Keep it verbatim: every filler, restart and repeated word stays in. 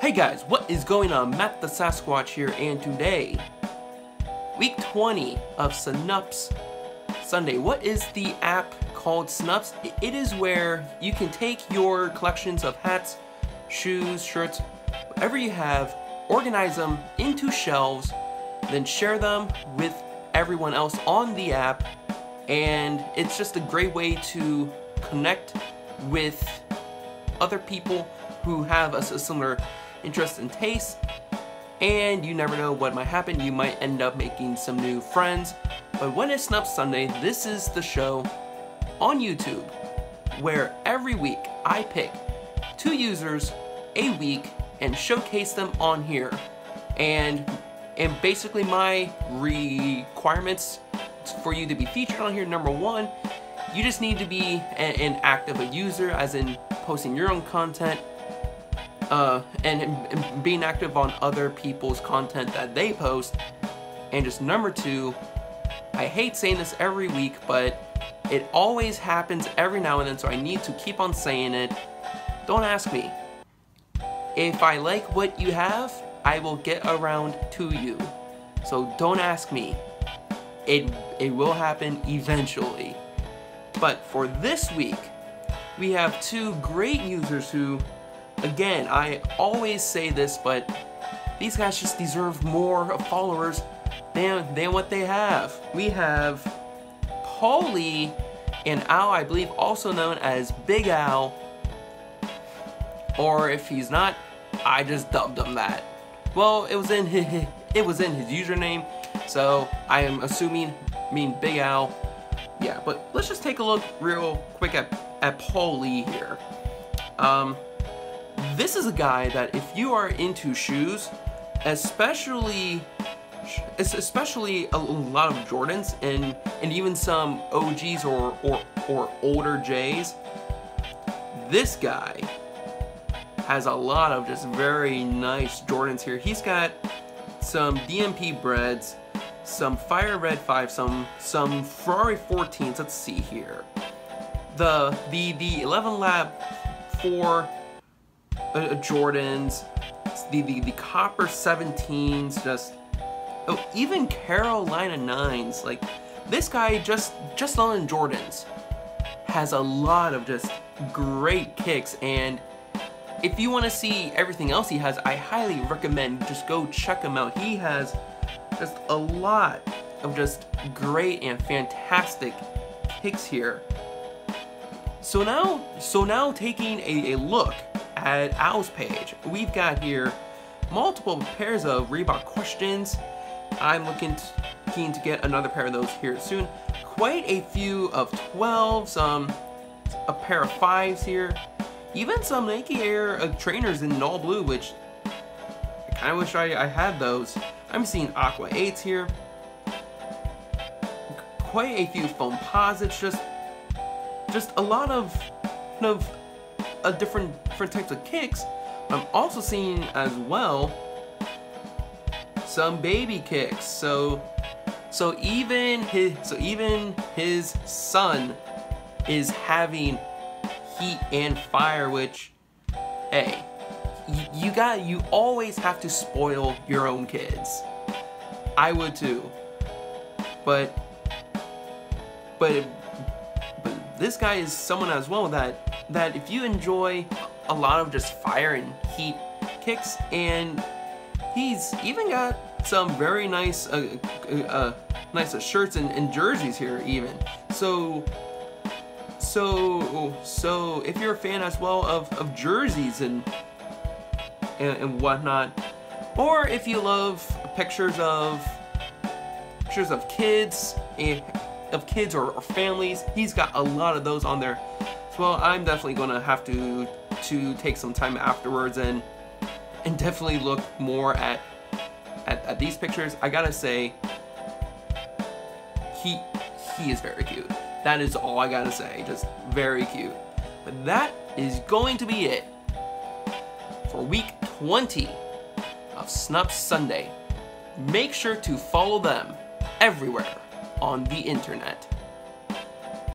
Hey guys, what is going on? Matt the Sasquatch here, and today, week twenty of Snupps Sunday. What is the app called? Snupps? It is where you can take your collections of hats, shoes, shirts, whatever you have, organize them into shelves, then share them with everyone else on the app, and it's just a great way to connect with other people who have a similar interest and taste, and you never know what might happen. You might end up making some new friends. But when it's Snupps Sunday, this is the show on YouTube where every week I pick two users a week and showcase them on here, and and basically my requirements for you to be featured on here: number one, you just need to be an active user, as in posting your own content uh, and, and being active on other people's content that they post. And just number two, I hate saying this every week, but it always happens every now and then, so I need to keep on saying it. Don't ask me. If I like what you have, I will get around to you. So don't ask me. It, it will happen eventually. But for this week, we have two great users who, again, I always say this, but these guys just deserve more followers than, than what they have. We have Paul Lee and Al, I believe also known as Big Al, or if he's not, I just dubbed him that. Well, it was in his, it was in his username, so I am assuming mean Big Al. Yeah, but let's just take a look real quick at, at Paul Lee here. Um, this is a guy that if you are into shoes, especially especially a lot of Jordans and, and even some O Gs or, or, or older J's, this guy has a lot of just very nice Jordans here. He's got some D M P breads, some Fire Red five, some some Ferrari fourteens. Let's see here. The the the eleven lab four uh, Jordans, the, the the Copper seventeens, just oh, even Carolina nines. Like, this guy just just on Jordans has a lot of just great kicks. And if you want to see everything else he has, I highly recommend just go check him out. He has just a lot of just great and fantastic picks here. So now, so now taking a, a look at Al's page, we've got here multiple pairs of Reebok questions. I'm looking keen to get another pair of those here soon. Quite a few of twelves, um, a pair of fives here, even some Nike Air uh, trainers in all blue, which I kind of wish I, I had those. I'm seeing Aqua eights here, quite a few foam posits, just just a lot of of a different different types of kicks. I'm also seeing as well some baby kicks. So so even his so even his son is having heat and fire, which, hey, you got you always have to spoil your own kids. I would too. But but but this guy is someone as well that that if you enjoy a lot of just fire and heat kicks, and he's even got some very nice uh, uh, uh nice shirts and, and jerseys here even. So so so if you're a fan as well of of jerseys and and whatnot, or if you love pictures of pictures of kids and of kids or, or families, he's got a lot of those on there as well. I'm definitely gonna have to to take some time afterwards and and definitely look more at at, at these pictures. I gotta say, he he is very cute. That is all I gotta say, just very cute. But that is going to be it for week twenty of Snupps Sunday. Make sure to follow them everywhere on the internet.